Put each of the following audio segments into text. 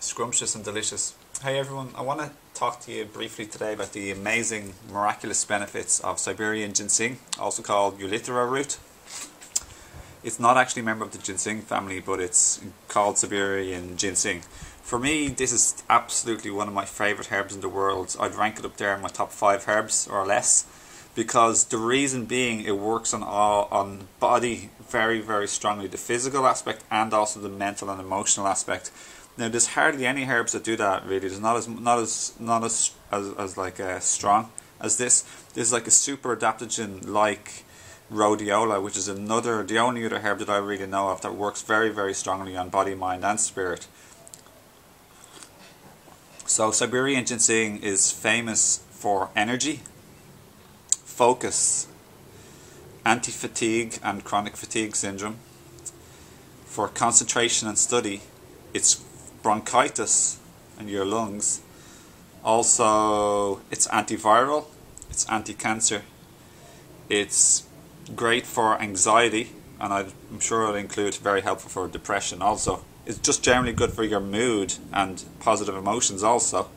Scrumptious and delicious. Hey everyone, I want to talk to you briefly today about the amazing, miraculous benefits of Siberian ginseng, also called Eleuthero root. It's not actually a member of the ginseng family, but it's called Siberian ginseng. For me, this is absolutely one of my favourite herbs in the world. I'd rank it up there in my top 5 herbs or less, because the reason being it works on body very, very strongly, the physical aspect and also the mental and emotional aspect. Now, there's hardly any herbs that do that really. There's not as strong as this. This is like a super adaptogen like rhodiola, which is the only other herb that I really know of that works very, very strongly on body, mind, and spirit. So Siberian ginseng is famous for energy, focus, anti-fatigue and chronic fatigue syndrome, for concentration and study. It's bronchitis in your lungs. Also, it's antiviral, it's anti-cancer, it's great for anxiety, and I'm sure it'll include very helpful for depression also. It's just generally good for your mood and positive emotions also.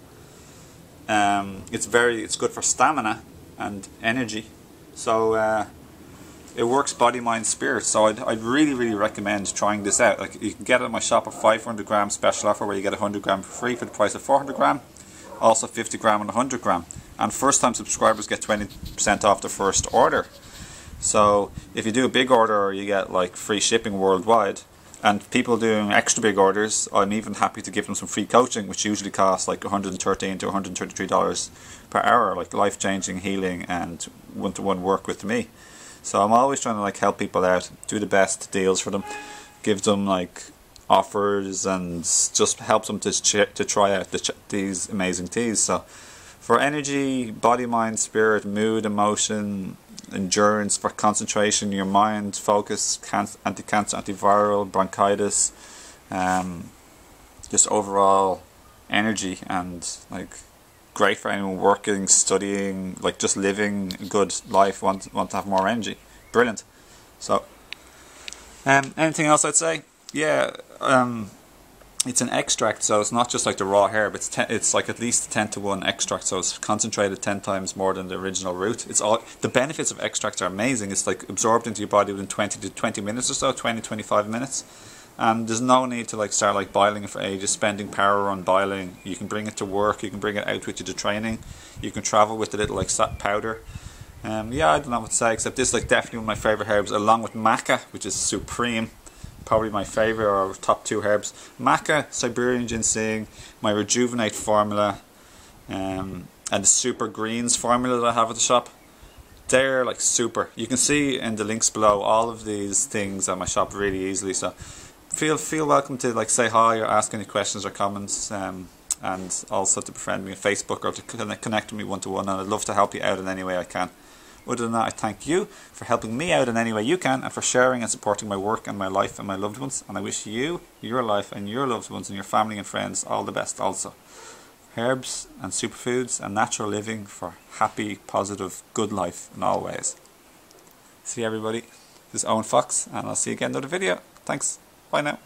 It's good for stamina and energy. So it works body, mind, spirit, so I'd really, really recommend trying this out. Like, you can get it at my shop, a 500g special offer where you get 100g for free for the price of 400g, also 50g and 100g. And first time subscribers get 20% off the first order. So if you do a big order, you get like free shipping worldwide. And people doing extra big orders, I'm even happy to give them some free coaching, which usually costs like $113 to $133 per hour, like life-changing healing and one-to-one work with me. So I'm always trying to like help people out, do the best deals for them, give them like offers, and just help them to try out these amazing teas. So for energy, body, mind, spirit, mood, emotion, endurance, for concentration, your mind, focus, anti-cancer, antiviral, bronchitis, just overall energy, and like great for anyone working, studying, like just living a good life, want to have more energy. Brilliant. So anything else I'd say? Yeah, it's an extract, so it's not just like the raw herb. It's like at least a 10-to-1 extract, so it's concentrated 10 times more than the original root. The benefits of extracts are amazing. It's like absorbed into your body within 20 minutes or so, 20-25 minutes. And there's no need to like start like boiling it for ages, spending power on boiling. You can bring it to work, you can bring it out with you to training, you can travel with a little like sap powder. Yeah, I don't know what to say, except this is like definitely one of my favourite herbs, along with maca, which is supreme. Probably my favourite or top 2 herbs. Maca, Siberian ginseng, my REJUVENATE formula, and the super greens formula that I have at the shop. They're like super. You can see in the links below all of these things at my shop really easily, so feel welcome to like say hi or ask any questions or comments, and also to befriend me on Facebook or to connect with me one-to-one, and I'd love to help you out in any way I can. Other than that, I thank you for helping me out in any way you can, and for sharing and supporting my work and my life and my loved ones, and I wish you, your life and your loved ones and your family and friends all the best also. Herbs and superfoods and natural living for happy, positive, good life in all ways. See everybody, this is Owen Fox, and I'll see you again in another video. Thanks. Bye now.